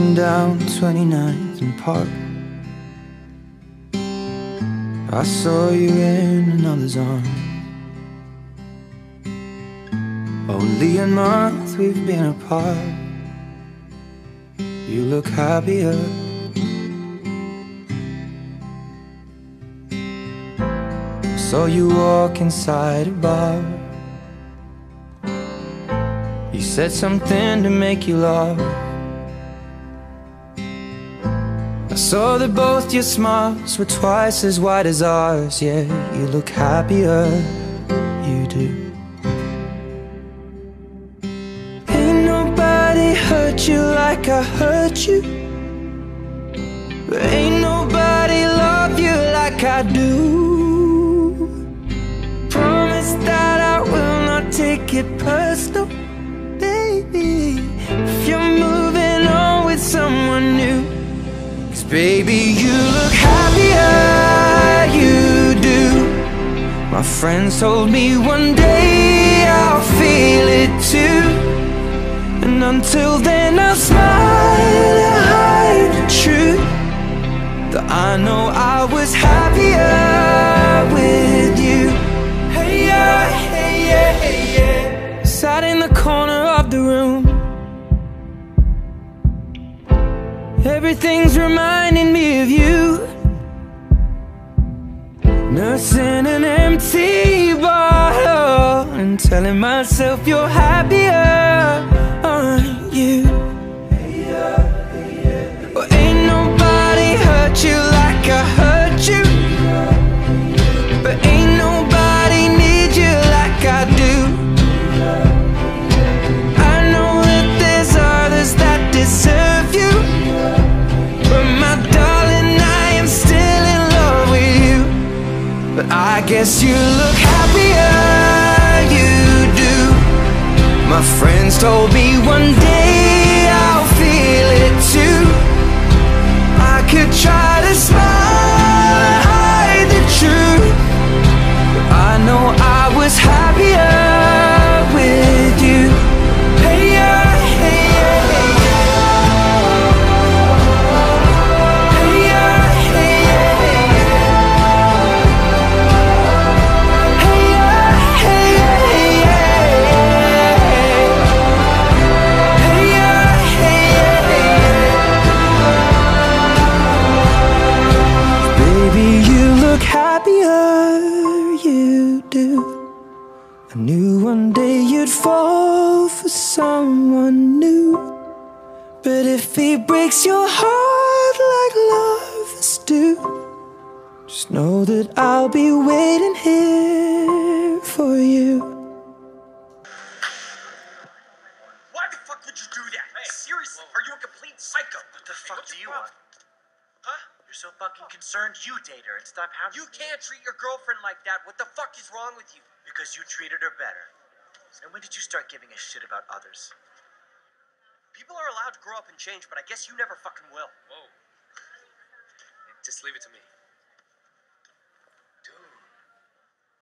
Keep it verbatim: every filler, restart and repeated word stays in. walking down twenty-ninth and Park. I saw you in another's arm. Only a month we've been apart. You look happier. I saw you walk inside a bar. You said something to make you laugh. I saw that both your smiles were twice as wide as ours. Yeah, you look happier, you do. Ain't nobody hurt you like I hurt you. Ain't nobody love you like I do. Promise that I will not take it personal, baby, if you're moving on with someone new. Cause baby, you look happier, you do. My friends told me one day I'll feel it too. And until then I'll smile and hide the truth, that I know I was happier with you. Hey yeah, hey yeah, hey yeah. Sat in the corner of the room, everything's reminding me of you. Nursing an empty bottle and telling myself you're happier, aren't you? Well, ain't nobody hurt you like I hurt you. But ain't nobody need you like I do. Serve you, but my darling, I am still in love with you. But I guess you look happier, you do. My friends told me one day I'll feel it too. I could try to smile and hide the truth, but I know I was happier with you. Hey, yeah, hey, yeah, hey, yeah. I knew one day you'd fall for someone new. But if he breaks your heart like lovers do, just know that I'll be waiting here for you. Why the fuck would you do that? Hey, seriously, whoa. Are you a complete psycho? What the hey, fuck do you want? Huh? You're so fucking concerned, you date her and stop having. You can't treat your girlfriend like that. What the fuck is wrong with you? Because you treated her better. And when did you start giving a shit about others? People are allowed to grow up and change, but I guess you never fucking will. Whoa. Just leave it to me.